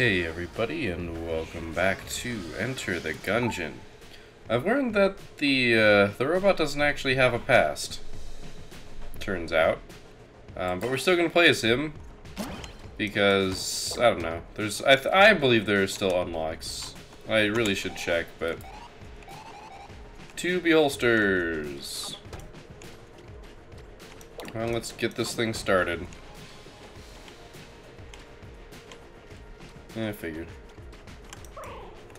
Hey everybody, and welcome back to Enter the Gungeon. I've learned that the robot doesn't actually have a past, turns out. But we're still gonna play as him, because, I don't know, there's, I believe there are still unlocks. I really should check, but... 2 Beholsters! Well, let's get this thing started. I figured.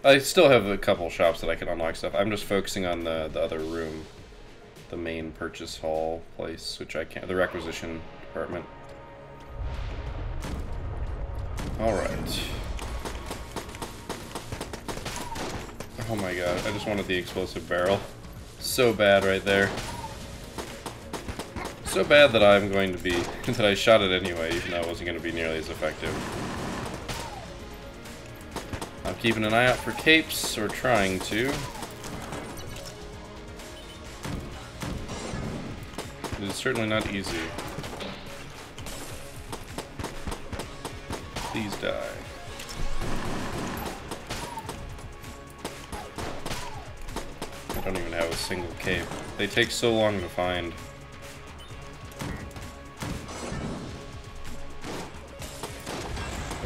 I still have a couple shops that I can unlock stuff. I'm just focusing on the other room. The main purchase hall place, which I can't... The requisition department. Alright. Oh my god, I just wanted the explosive barrel. So bad right there. So bad that I'm going to be... that I shot it anyway, even though it wasn't going to be nearly as effective. I'm keeping an eye out for capes, or trying to. It's certainly not easy. Please die. I don't even have a single cape. They take so long to find.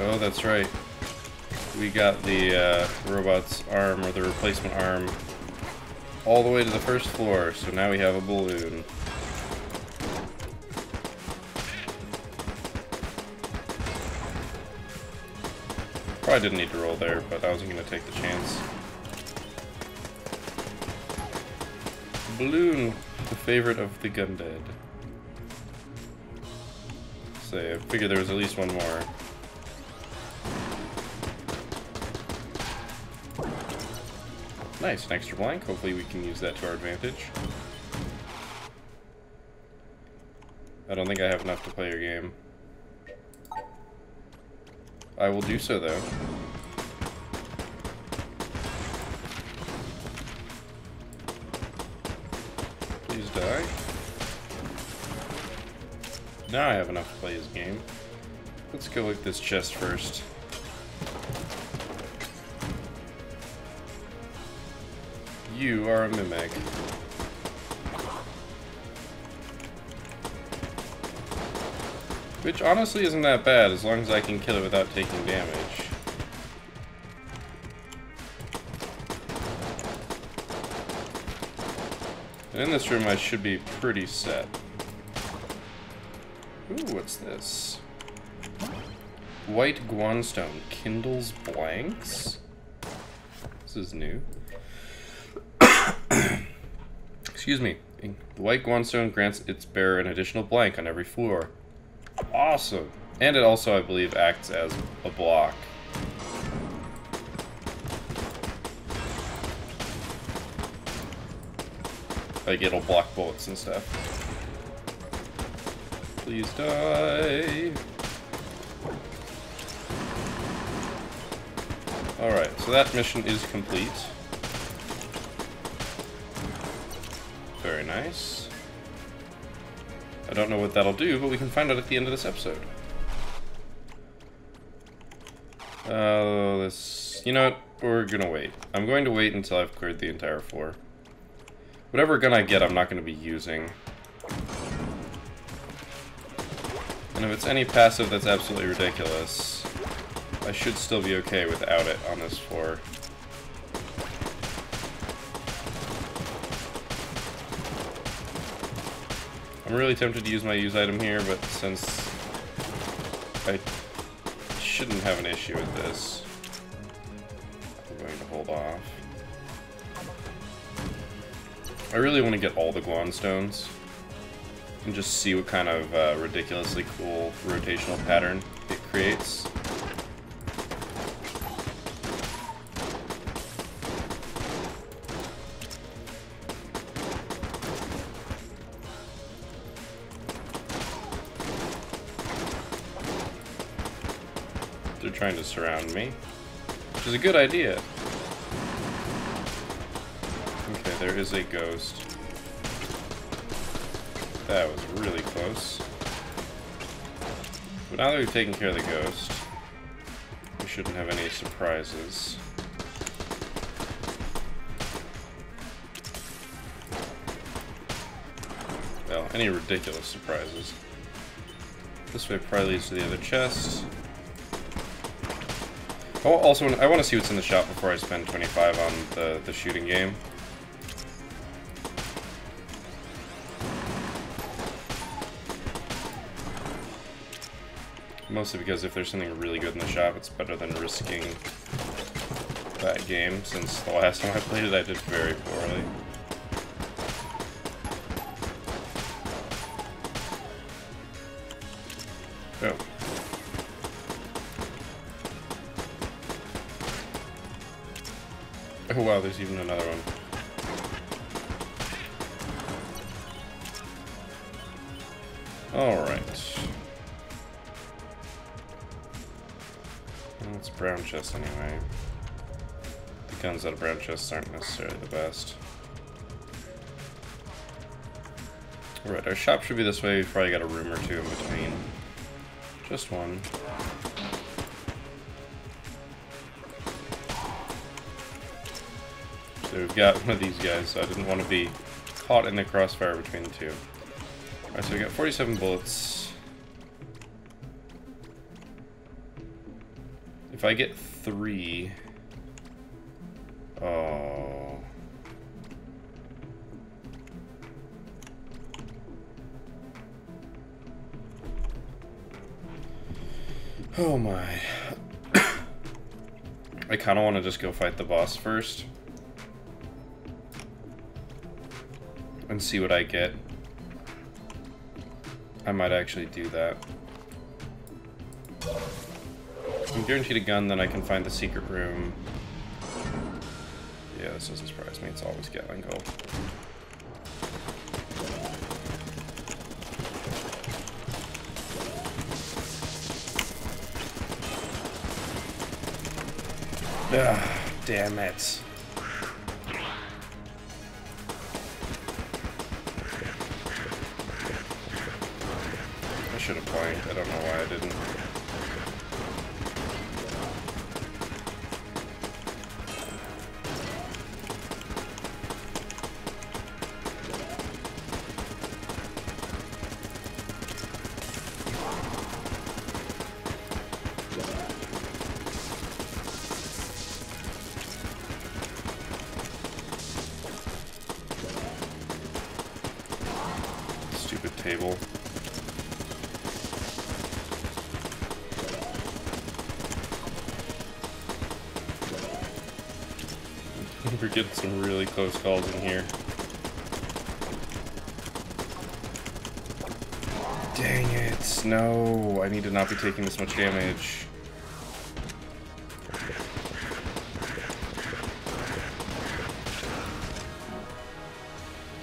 Oh, that's right. We got the robot's arm, or the replacement arm, all the way to the first floor, so now we have a balloon. Probably didn't need to roll there, but I wasn't going to take the chance. Balloon, the favorite of the Gundead. So I figured there was at least one more. Nice, an extra blank. Hopefully we can use that to our advantage. I don't think I have enough to play your game. I will do so, though. Please die. Now I have enough to play his game. Let's go look at this chest first. You are a Mimic. Which honestly isn't that bad, as long as I can kill it without taking damage. And in this room I should be pretty set. Ooh, what's this? White Gunstone kindles blanks? This is new. Excuse me. The white Gunstone grants its bearer an additional blank on every floor. Awesome! And it also, I believe, acts as a block. Like, it'll block bullets and stuff. Please die! Alright, so that mission is complete. Very nice. I don't know what that'll do, but we can find out at the end of this episode. You know what? We're gonna wait. I'm going to wait until I've cleared the entire floor. Whatever gun I get, I'm not gonna be using. And if it's any passive that's absolutely ridiculous, I should still be okay without it on this floor. I'm really tempted to use my use item here, but since I shouldn't have an issue with this, I'm going to hold off. I really want to get all the Gunstones and just see what kind of ridiculously cool rotational pattern it creates. Trying to surround me, which is a good idea. Okay, there is a ghost. That was really close. But now that we've taken care of the ghost, we shouldn't have any surprises. Well, any ridiculous surprises. This way probably leads to the other chest. Oh, also, I want to see what's in the shop before I spend 25 on the shooting game. Mostly because if there's something really good in the shop, it's better than risking that game, since the last time I played it, I did very poorly. Oh. Oh wow, there's even another one. Alright. Well, it's brown chests anyway. The guns out of brown chests aren't necessarily the best. Alright, our shop should be this way. We've probably got a room or two in between. Just one. We've got one of these guys, so I didn't want to be caught in the crossfire between the two. Alright, so we got 47 bullets. If I get 3... Oh... Oh my... I kind of want to just go fight the boss first. And see what I get. I might actually do that. I'm guaranteed a gun, then I can find the secret room. Yeah, this doesn't surprise me, it's always Gatling gold. Ugh, damn it. I should have blanked. I don't know why I didn't. Stupid table. We're getting some really close calls in here. Dang it, no! I need to not be taking this much damage.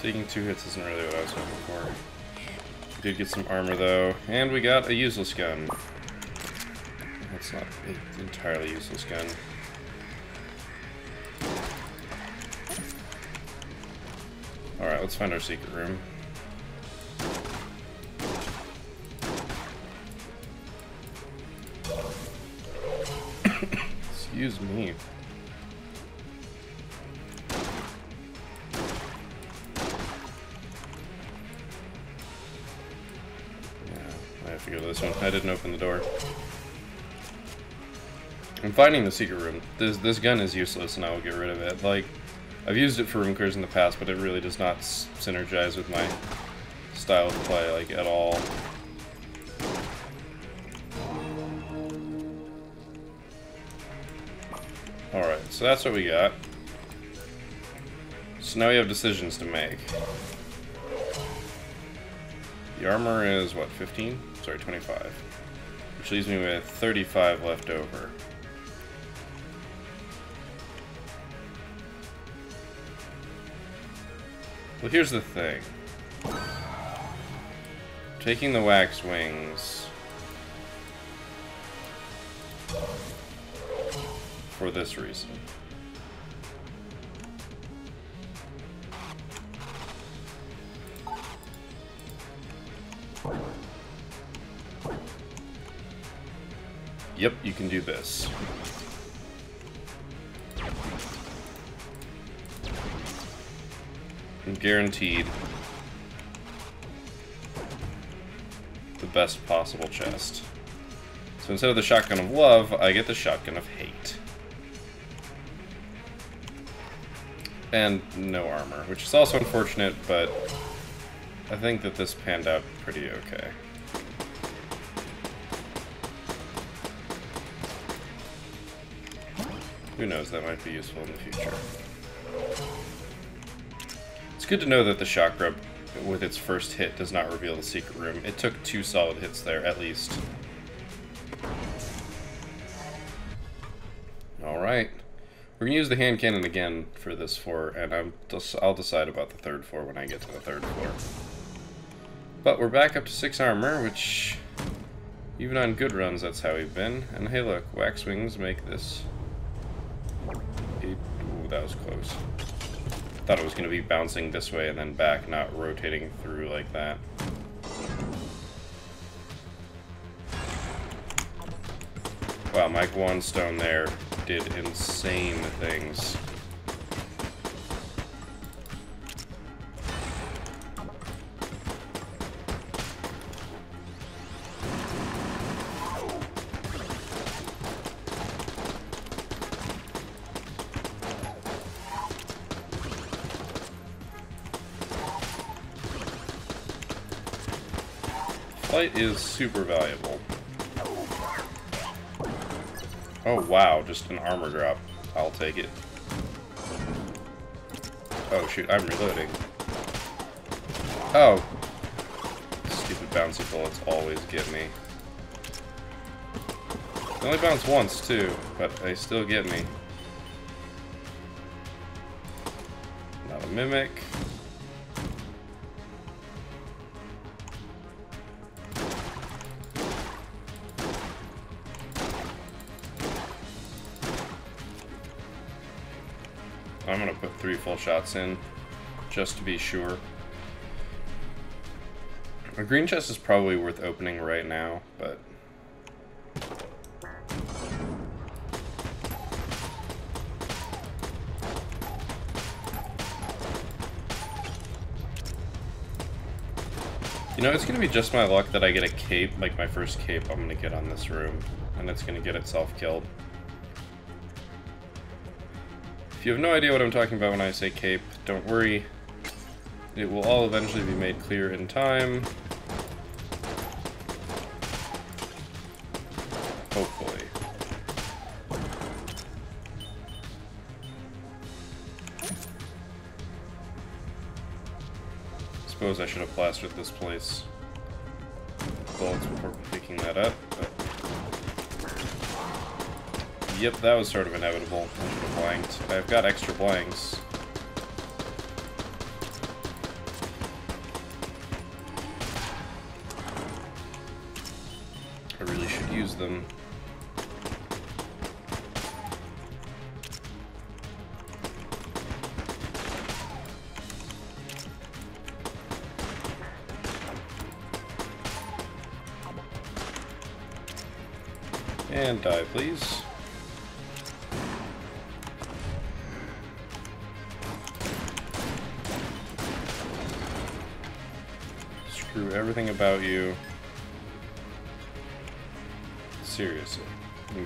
Taking 2 hits isn't really what I was hoping for. We did get some armor though, and we got a useless gun. That's not an entirely useless gun. Alright, let's find our secret room. Excuse me. Yeah, I have to go to this one. I didn't open the door. I'm finding the secret room. This gun is useless and I will get rid of it. Like, I've used it for room clears in the past, but it really does not synergize with my style of play, like, at all. Alright, so that's what we got. So now we have decisions to make. The armor is, what, 15? Sorry, 25. Which leaves me with 35 left over. Well, here's the thing. Taking the wax wings for this reason. Yep, you can do this. I'm guaranteed the best possible chest. So instead of the shotgun of love, I get the shotgun of hate. And no armor, which is also unfortunate, but I think that this panned out pretty okay. Who knows, that might be useful in the future. It's good to know that the shock rub, with its first hit, does not reveal the secret room. It took 2 solid hits there, at least. Alright. We're going to use the hand cannon again for this floor, and I'll decide about the third floor when I get to the third floor. But we're back up to 6 armor, which, even on good runs, that's how we've been. And hey look, wax wings make this... Ooh, that was close. Thought it was going to be bouncing this way and then back, not rotating through like that. Wow, Mike Wanstone there did insane things. Flight is super valuable. Oh wow, just an armor drop. I'll take it. Oh shoot, I'm reloading. Oh! Stupid bouncy bullets always get me. They only bounce once too, but they still get me. Not a mimic. I'm gonna put 3 full shots in, just to be sure. A green chest is probably worth opening right now, but... You know, it's gonna be just my luck that I get a cape, like my first cape I'm gonna get on this room, and it's gonna get itself killed. If you have no idea what I'm talking about when I say cape, don't worry. It will all eventually be made clear in time. Hopefully. Suppose I should have plastered this place with bullets before picking that up, but... Yep, that was sort of inevitable. I should have blanked. I've got extra blanks. I really should use them. And die, please. Everything about you. Seriously.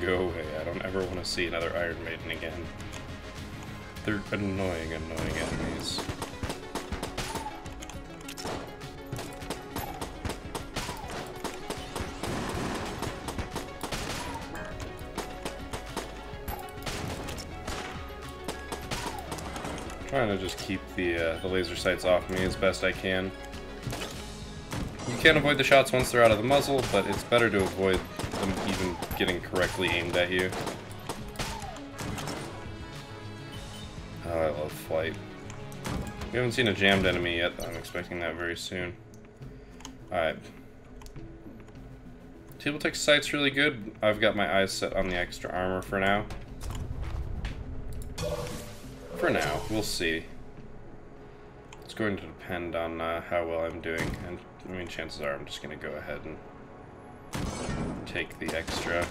Go away. I don't ever want to see another Iron Maiden again. They're annoying, annoying enemies. I'm trying to just keep the laser sights off me as best I can. You can't avoid the shots once they're out of the muzzle, but it's better to avoid them even getting correctly aimed at you. Oh, I love flight. We haven't seen a jammed enemy yet, but I'm expecting that very soon. Alright. Tabletech sight's really good. I've got my eyes set on the extra armor for now. For now, we'll see. It's going to depend on how well I'm doing, and I mean, chances are I'm just going to go ahead and take the extra.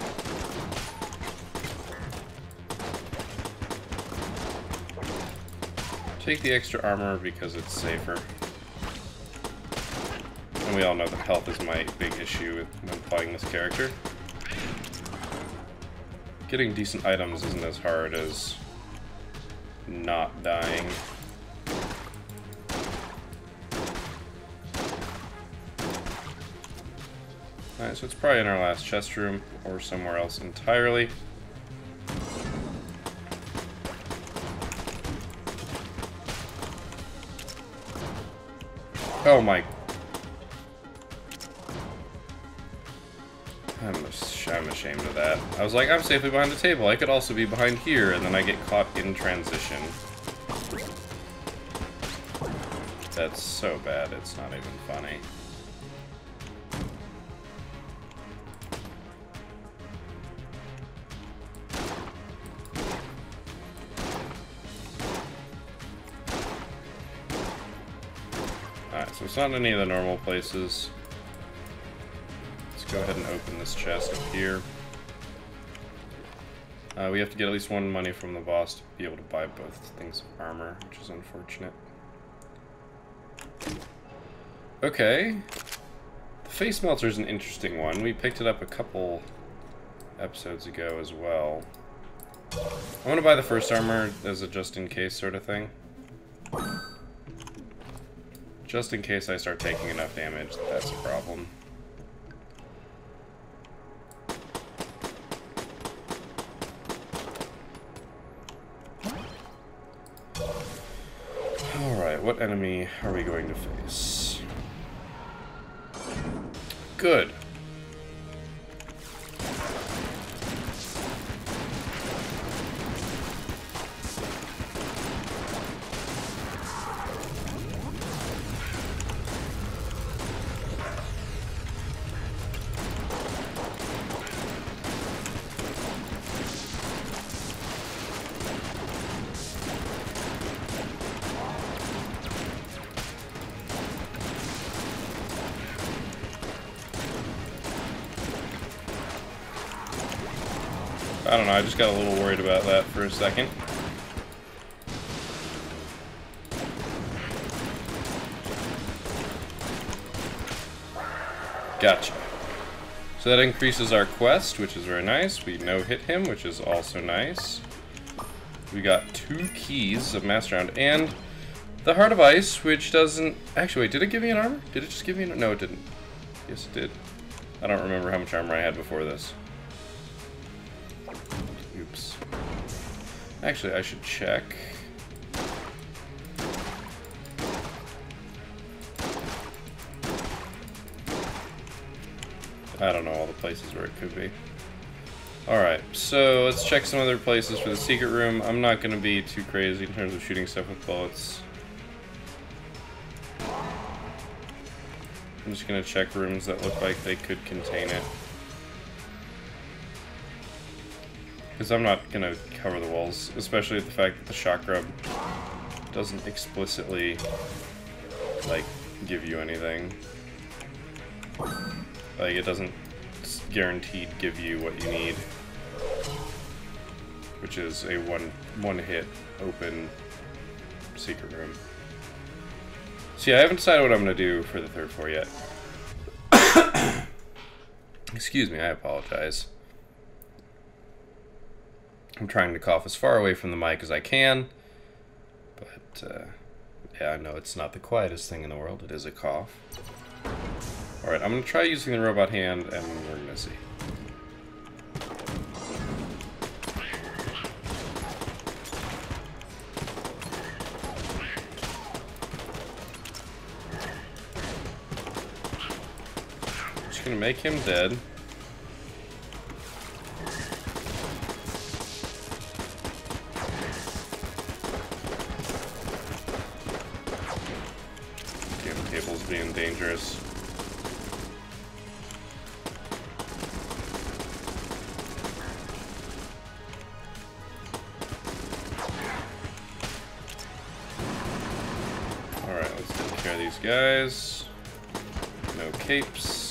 Take the extra armor because it's safer. And we all know that health is my big issue when playing this character. Getting decent items isn't as hard as not dying. Alright, so it's probably in our last chest room or somewhere else entirely. Oh my... I'm ashamed of that. I was like, I'm safely behind the table. I could also be behind here, and then I get caught in transition. That's so bad, it's not even funny. Alright, so it's not in any of the normal places. Go ahead and open this chest up here. We have to get at least one money from the boss to be able to buy both things of armor, which is unfortunate. Okay. The face melter is an interesting one. We picked it up a couple episodes ago as well. I'm gonna buy the first armor as a just in case sort of thing. Just in case I start taking enough damage, that's a problem. What enemy are we going to face? Good. I don't know, I just got a little worried about that for a second. Gotcha. So that increases our quest, which is very nice. We no-hit him, which is also nice. We got 2 keys of Master Round, and the Heart of Ice, which doesn't... Actually, wait, did it give me an armor? Did it just give me an... No, it didn't. Yes, it did. I don't remember how much armor I had before this. Oops. Actually, I should check. I don't know all the places where it could be. Alright, so let's check some other places for the secret room. I'm not going to be too crazy in terms of shooting stuff with bullets. I'm just going to check rooms that look like they could contain it. Because I'm not going to cover the walls, especially the fact that the shock rub doesn't explicitly, like, give you anything. Like, it doesn't guaranteed give you what you need. Which is a one-hit open secret room. So yeah, I haven't decided what I'm going to do for the third floor yet. Excuse me, I apologize. I'm trying to cough as far away from the mic as I can, but yeah, I know it's not the quietest thing in the world. It is a cough. Alright, I'm going to try using the robot hand, and we're going to see. I'm just going to make him dead. Being dangerous. Alright, let's take care of these guys. No capes.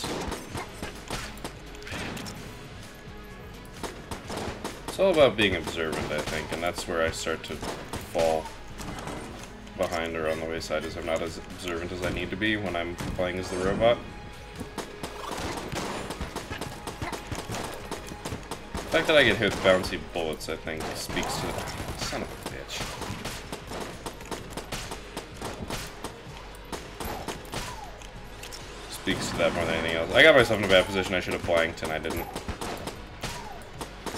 It's all about being observant, I think, and that's where I start to fall behind or on the wayside, is I'm not as observant as I need to be when I'm playing as the robot. The fact that I get hit with bouncy bullets, I think, speaks to the son of a bitch. Speaks to that more than anything else. I got myself in a bad position. I should have blanked, and I didn't.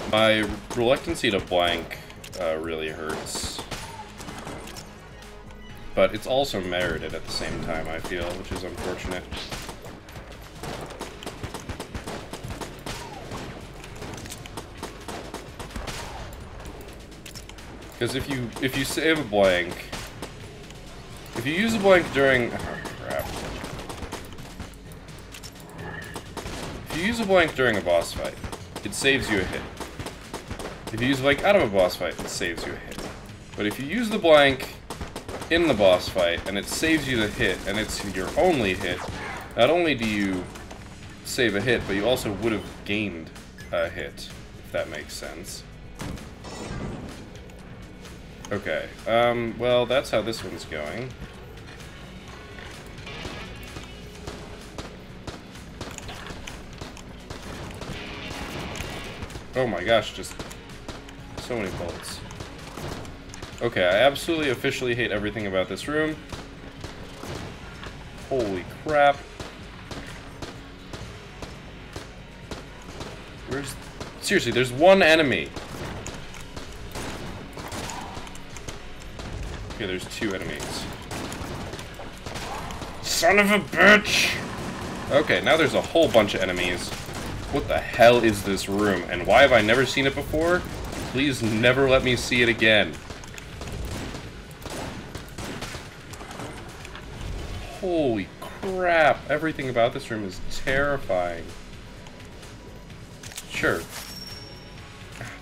My reluctancy to blank really hurts. But it's also merited at the same time, I feel, which is unfortunate. Because if you save a blank, if you use a blank during, oh crap. If you use a blank during a boss fight, it saves you a hit. If you use a blank out of a boss fight, it saves you a hit. But if you use the blank in the boss fight and it saves you the hit, and it's your only hit, not only do you save a hit, but you also would have gained a hit, if that makes sense. Okay, well, that's how this one's going. Oh my gosh, just so many bullets. Okay, I absolutely officially hate everything about this room. Holy crap. Where's... Seriously, there's one enemy. Okay, there's two enemies. Son of a bitch! Okay, now there's a whole bunch of enemies. What the hell is this room? And why have I never seen it before? Please never let me see it again. Holy crap! Everything about this room is terrifying. Sure. God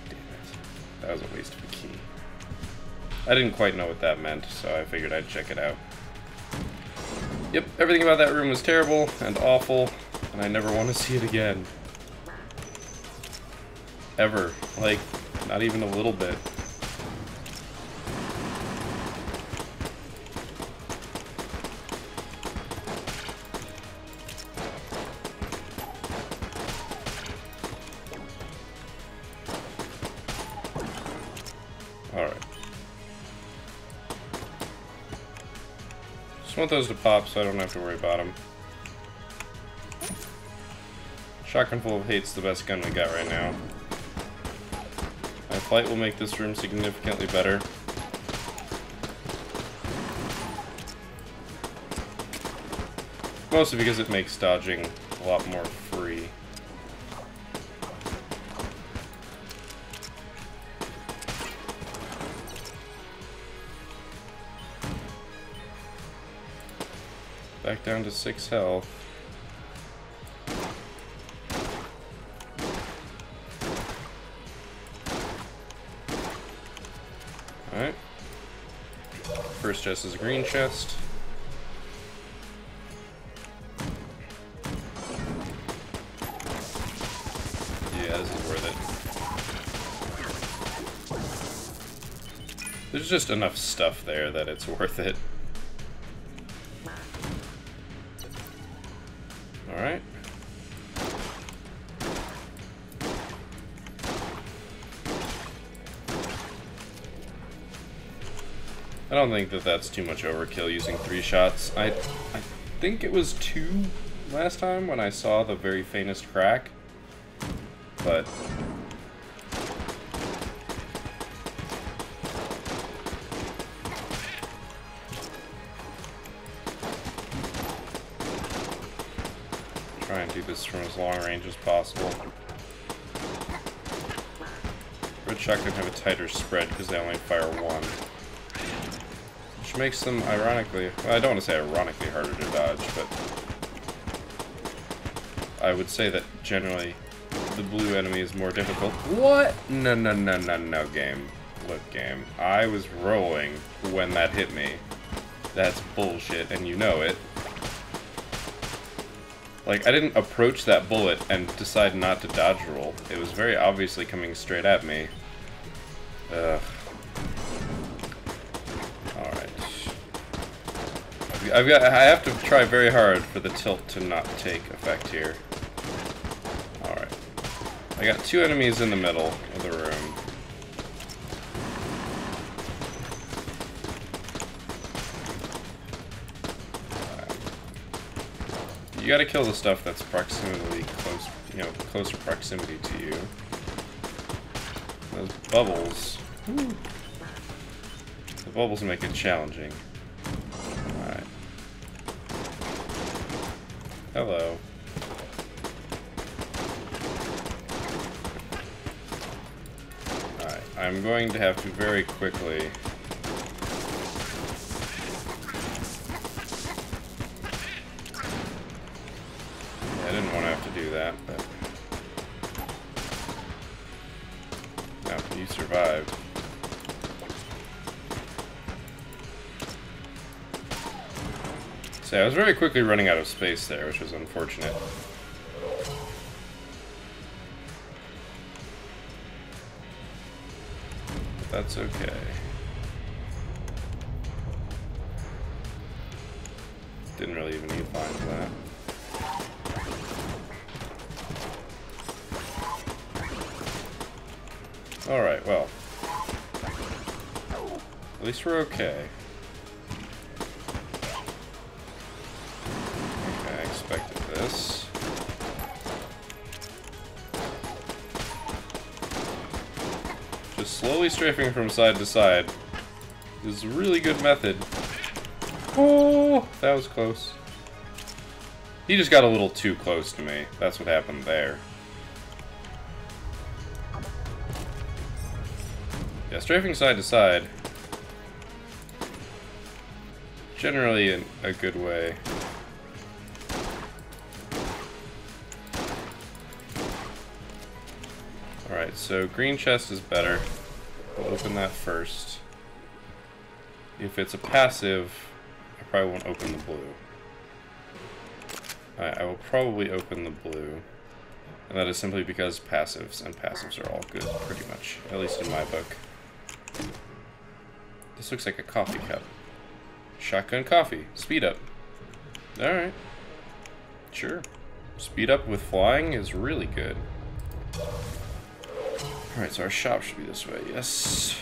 damn it. That was a waste of a key. I didn't quite know what that meant, so I figured I'd check it out. Yep, everything about that room was terrible and awful, and I never want to see it again. Ever. Like, not even a little bit. I want those to pop so I don't have to worry about them. Shotgun full of hate's the best gun we got right now. My flight will make this room significantly better. Mostly because it makes dodging a lot more free. Back down to 6 health. Alright. First chest is a green chest. Yeah, this is worth it. There's just enough stuff there that it's worth it. Alright. I don't think that that's too much overkill using 3 shots. I think it was 2 last time when I saw the very faintest crack. But... try and do this from as long range as possible. Red shotgun have a tighter spread because they only fire 1. Which makes them ironically, well, I don't want to say ironically harder to dodge, but I would say that generally the blue enemy is more difficult. What? No, no, no, no, no, game. Look, game. I was rolling when that hit me. That's bullshit, and you know it. Like, I didn't approach that bullet and decide not to dodge roll. It was very obviously coming straight at me. Alright. I have to try very hard for the tilt to not take effect here. Alright. I got two enemies in the middle of the room. You gotta kill the stuff that's close proximity to you. Those bubbles. Woo. The bubbles make it challenging. Alright. Hello. Alright, I'm going to have to very quickly... I was very quickly running out of space there, which was unfortunate. But that's okay. Didn't really even need to find that. Alright, well. At least we're okay. Slowly strafing from side to side is a really good method. Oh, that was close. He just got a little too close to me. That's what happened there. Yeah, strafing side to side. Generally a good way. Alright, so green chest is better. We'll open that first. If it's a passive, I probably won't open the blue. Alright, I will probably open the blue. And that is simply because passives, and passives are all good, pretty much. At least in my book. This looks like a coffee cup. Shotgun coffee. Speed up. Alright. Sure. Speed up with flying is really good. Alright, so our shop should be this way, yes.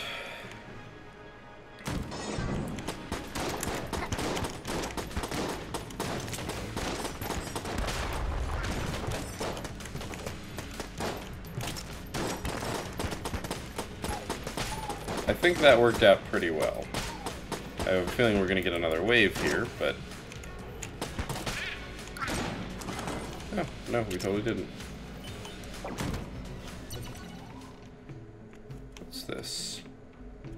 I think that worked out pretty well. I have a feeling we're going to get another wave here, but... Oh, no, we totally didn't. This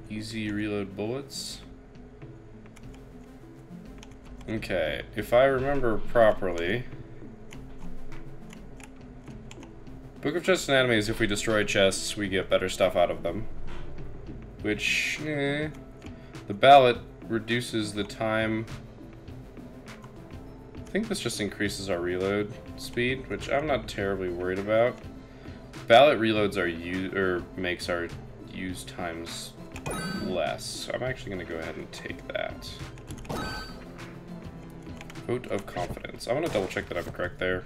easy reload bullets. Okay, if I remember properly, Book of Chests and Enemies, if we destroy chests we get better stuff out of them, which the ballot reduces the time. I think this just increases our reload speed, which I'm not terribly worried about. Ballot reloads our makes our use times less. So I'm actually going to go ahead and take that. Vote of confidence. I want to double check that I'm correct there.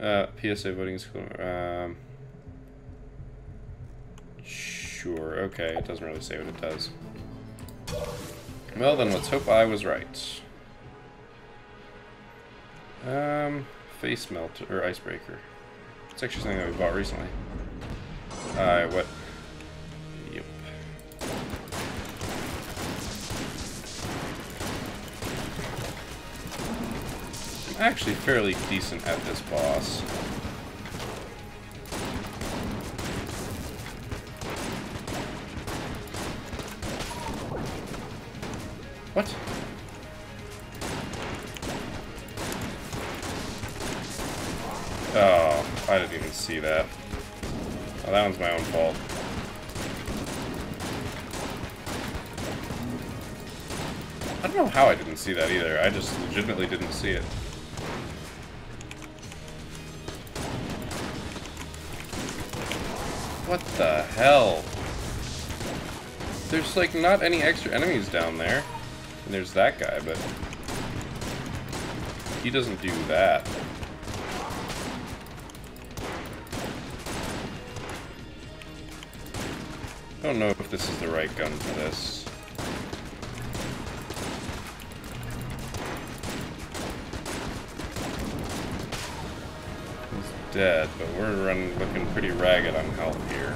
PSA voting is cool. Sure, okay, it doesn't really say what it does. Well then, let's hope I was right. Face melter, or icebreaker. It's actually something that we bought recently. What? Actually fairly decent at this boss. What? Oh, I didn't even see that. Oh, that one's my own fault. I don't know how I didn't see that either. I just legitimately didn't see it. What the hell? There's like not any extra enemies down there. And there's that guy, but he doesn't do that. I don't know if this is the right gun for this. He's dead, but we're running, looking pretty ragged on health here.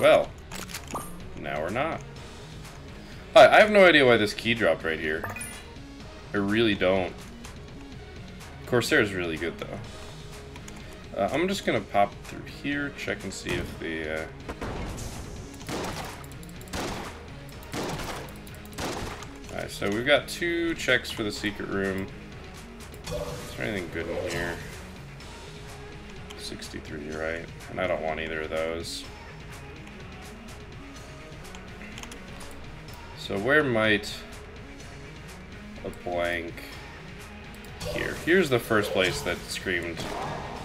Well, now we're not. Hi, I have no idea why this key dropped right here. I really don't. Corsair's really good though. I'm just gonna pop through here, check and see if the, Alright, so we've got 2 checks for the secret room. Is there anything good in here? 63, right? And I don't want either of those. So where might a blank... Here. Here's the first place that screamed...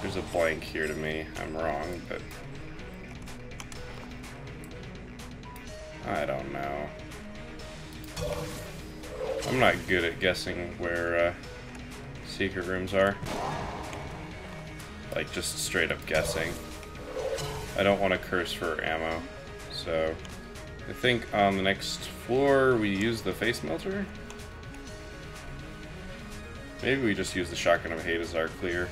There's a blank here to me. I'm wrong, but... I don't know. I'm not good at guessing where secret rooms are. Like, just straight up guessing. I don't want to curse for ammo, so... I think on the next floor we use the face melter? Maybe we just use the shotgun of hate as our clear.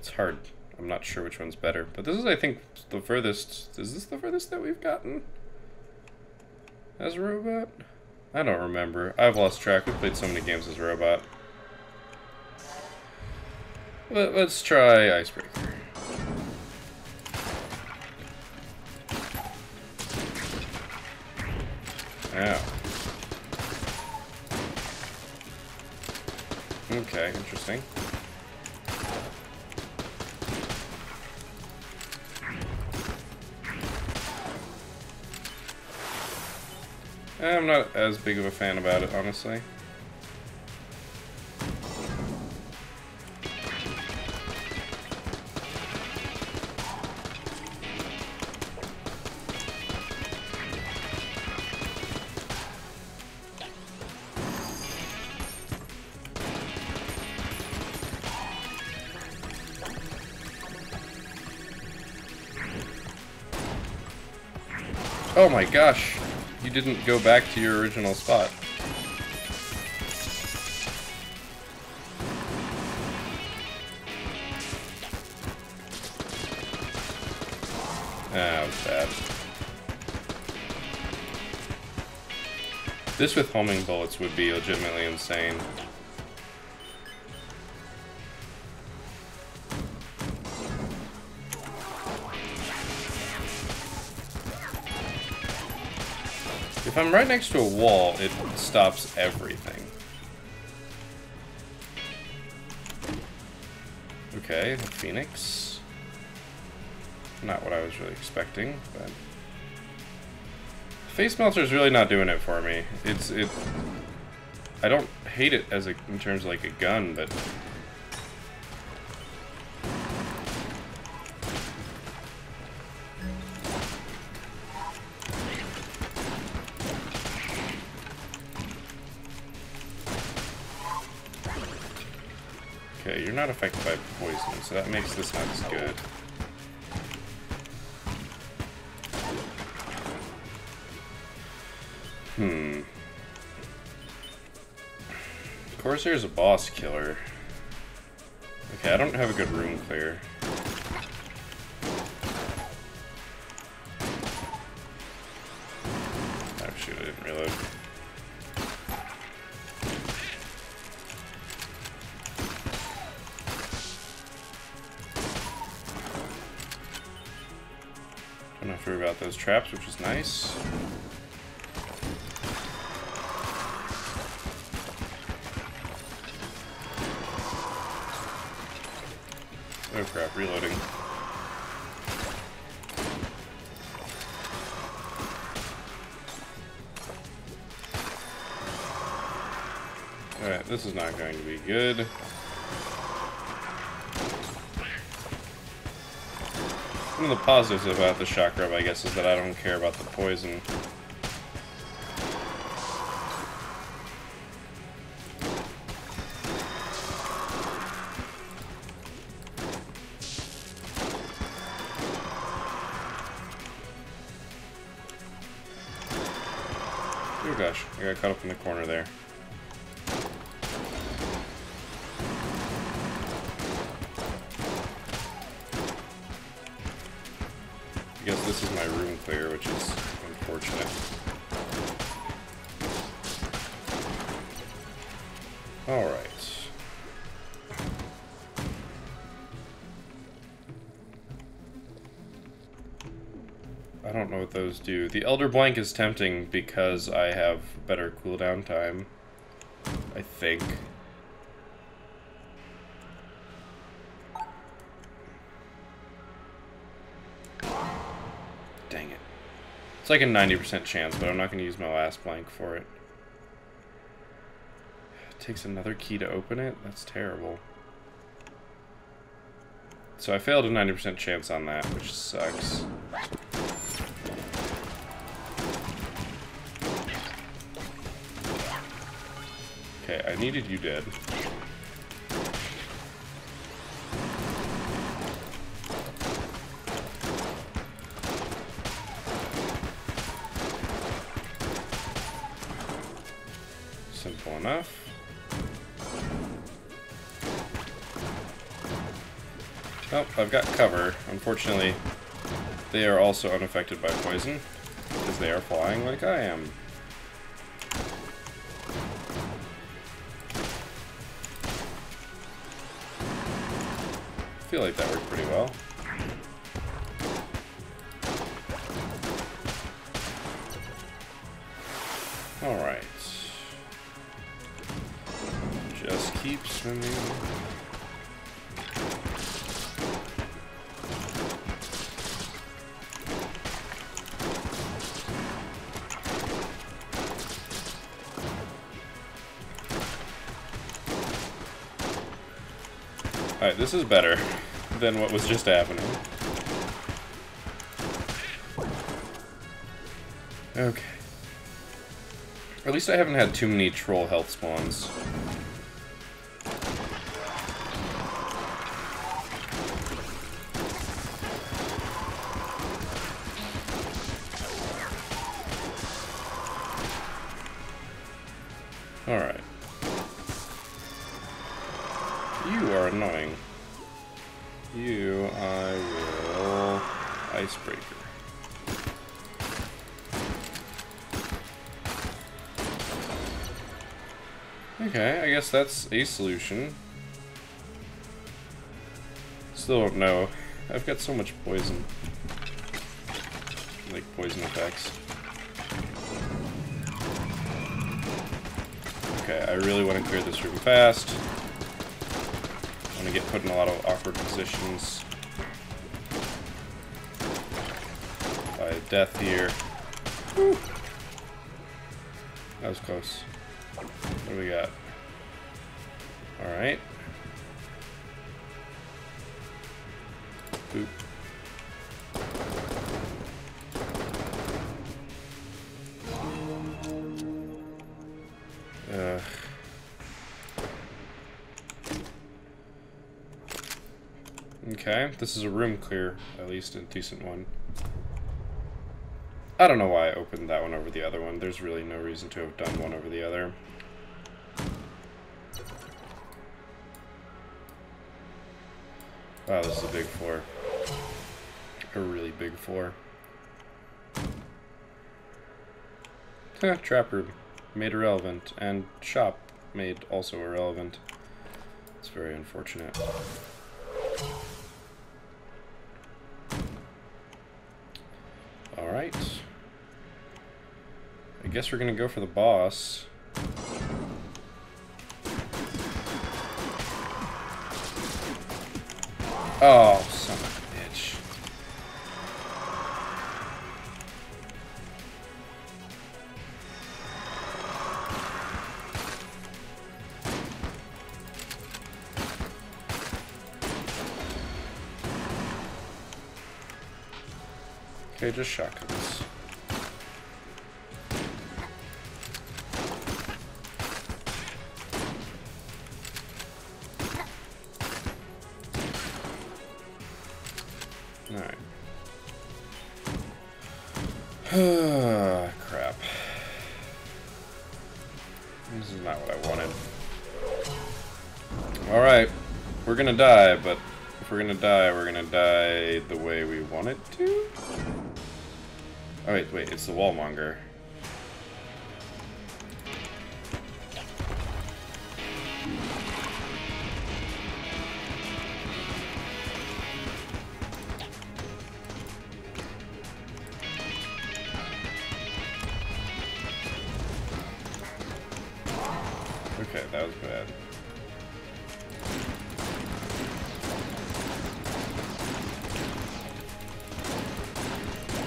It's hard. I'm not sure which one's better, but this is, I think, the furthest. Is this the furthest that we've gotten? As a robot? I don't remember. I've lost track. We've played so many games as a robot. Let's try Icebreaker. Ow. Okay, interesting. I'm not as big of a fan about it, honestly. Oh my gosh! You didn't go back to your original spot. Ah, that was bad. This with homing bullets would be legitimately insane. If I'm right next to a wall, it stops everything. Okay, the Phoenix. Not what I was really expecting, but... Face Melter's really not doing it for me. It I don't hate it as in terms of like a gun, but... Okay, you're not affected by poison, so that makes this not as good. Corsair's a boss killer. Okay, I don't have a good room clear. Oh shoot, I didn't reload. About those traps, which is nice. Oh crap, reloading. Alright, this is not going to be good. One of the positives about the shock rub, I guess, is that I don't care about the poison. Oh gosh, I got caught up in the corner there. I guess this is my room clear, which is unfortunate. Alright. I don't know what those do. The Elder Blank is tempting because I have better cooldown time, I think. It's like a 90% chance, but I'm not going to use my last blank for it. It takes another key to open it? That's terrible. So I failed a 90% chance on that, which sucks. Okay, I needed you dead. Enough. Oh, I've got cover. Unfortunately, they are also unaffected by poison, because they are flying like I am. I feel like that worked pretty well. Alright. Just keep swimming. Alright, this is better than what was just happening. Okay. At least I haven't had too many troll health spawns. Alright. You are annoying. You, I will... Icebreaker. Okay, I guess that's a solution. Still don't know. I've got so much poison. Like, poison effects. Okay, I really want to clear this room fast. I want to get put in a lot of awkward positions. By death here. Woo. That was close. What do we got? Alright. Boop. Okay, this is a room clear, at least a decent one. I don't know why I opened that one over the other one. There's really no reason to have done one over the other. Wow, this is a big floor. A really big floor. Huh, trap room. Made irrelevant, and shop made also irrelevant. It's very unfortunate. Alright. I guess we're gonna go for the boss. Oh, son of a bitch. Okay, just shotguns. Crap. This is not what I wanted. Alright. We're gonna die, but if we're gonna die, we're gonna die the way we want it to? Oh wait, wait, it's the wallmonger. Okay, that was bad.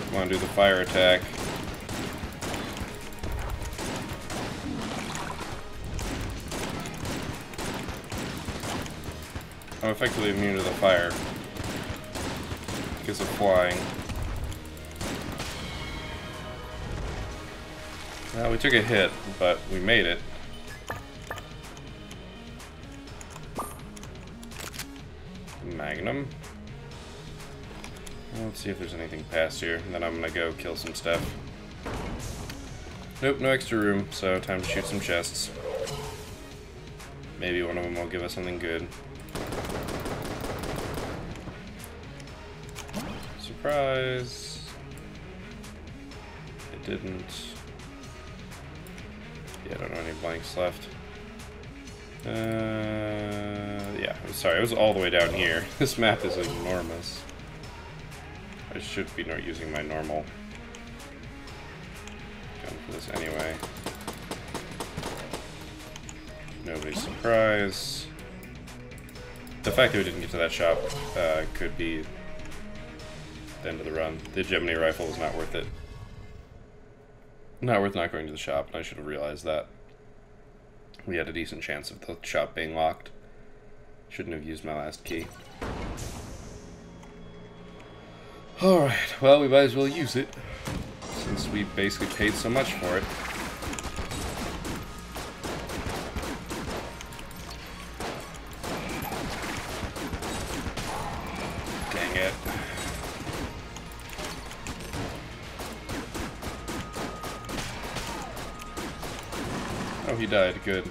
Come on, do the fire attack. I'm effectively immune to the fire because of flying. Well, we took a hit, but we made it. Magnum. Let's see if there's anything past here, and then I'm gonna go kill some stuff. Nope, no extra room, so time to shoot some chests. Maybe one of them will give us something good. Surprise! It didn't. Yeah, I don't know any blanks left. Yeah, I'm sorry, it was all the way down here. This map is enormous. I should be not using my normal gun for this anyway. Nobody's surprised. The fact that we didn't get to that shop could be the end of the run. The Hegemony rifle was not worth it. Not worth not going to the shop, and I should have realized that. We had a decent chance of the shop being locked. Shouldn't have used my last key. Alright, well, we might as well use it, since we basically paid so much for it. Dang it. Oh, he died. Good.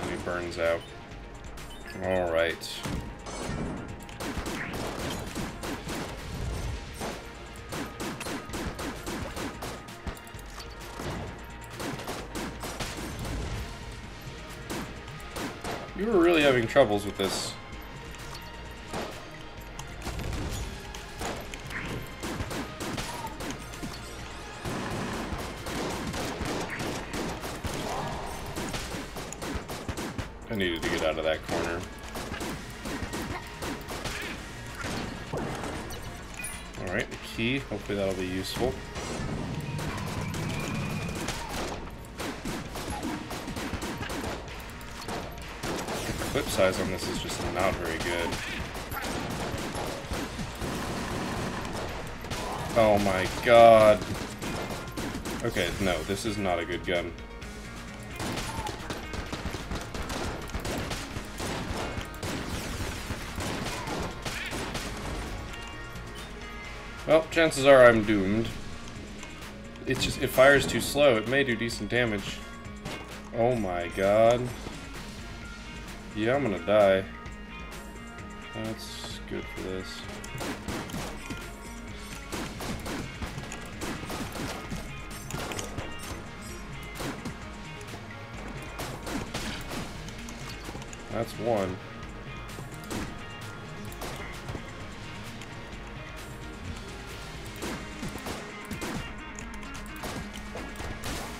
And he burns out. Alright. You were really having troubles with this. I needed to get out of that corner. Alright, the key. Hopefully that'll be useful. The clip size on this is just not very good. Oh my god. Okay, no, this is not a good gun. Well, chances are I'm doomed. It's just, it fires too slow. It may do decent damage. Oh my god. Yeah, I'm gonna die. That's good for this. That's one.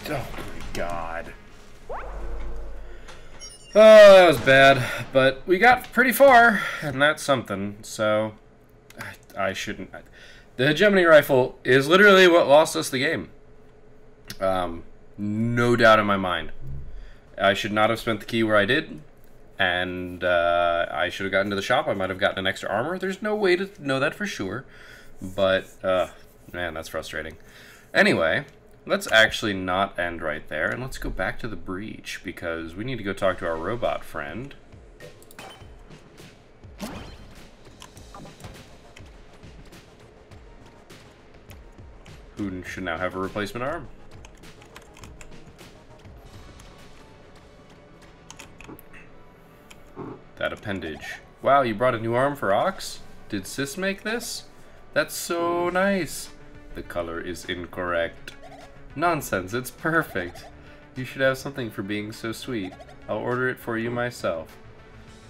Oh my god. Oh, that was bad, but we got pretty far, and that's something, so I shouldn't. The Hegemony rifle is literally what lost us the game. No doubt in my mind. I should not have spent the key where I did, and I should have gotten to the shop. I might have gotten an extra armor. There's no way to know that for sure, but man, that's frustrating. Anyway, let's actually not end right there, and let's go back to the breach, because we need to go talk to our robot friend. Hooten should now have a replacement arm. That appendage. Wow, you brought a new arm for Ox? Did Sis make this? That's so nice. The color is incorrect. Nonsense, it's perfect. You should have something for being so sweet. I'll order it for you myself.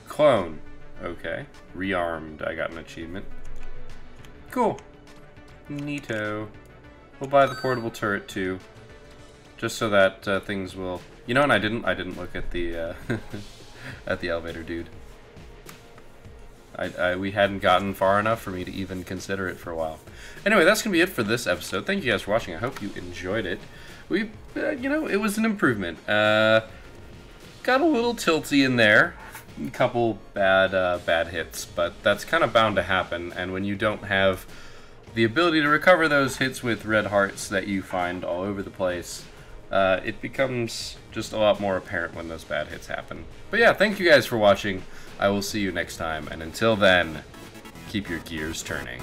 Clone. Okay. Rearmed. I got an achievement. Cool. Neato. We'll buy the portable turret too, just so that things will. You know, and I didn't look at the at the elevator, dude. We hadn't gotten far enough for me to even consider it for a while. Anyway, that's gonna be it for this episode. Thank you guys for watching. I hope you enjoyed it. We, you know, it was an improvement. Got a little tilty in there, a couple bad bad hits, but that's kind of bound to happen. And when you don't have the ability to recover those hits with red hearts that you find all over the place, it becomes just a lot more apparent when those bad hits happen. But yeah, thank you guys for watching. I will see you next time, and until then, keep your gears turning.